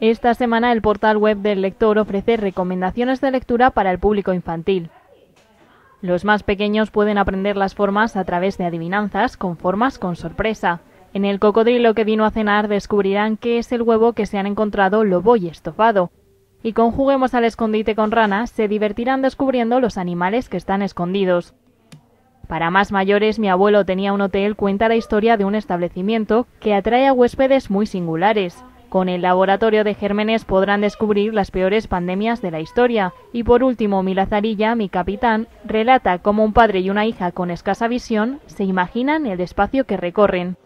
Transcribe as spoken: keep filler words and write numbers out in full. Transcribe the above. Esta semana el portal web del lector ofrece recomendaciones de lectura para el público infantil. Los más pequeños pueden aprender las formas a través de adivinanzas con formas con sorpresa. En El cocodrilo que vino a cenar descubrirán qué es el huevo que se han encontrado lobo y estofado. Y con Juguemos al escondite con ranas se divertirán descubriendo los animales que están escondidos. Para más mayores, Mi abuelo tenía un hotel cuenta la historia de un establecimiento que atrae a huéspedes muy singulares. Con el laboratorio de gérmenes podrán descubrir las peores pandemias de la historia. Y por último, Milazarilla, Mi capitán, relata cómo un padre y una hija con escasa visión se imaginan el espacio que recorren.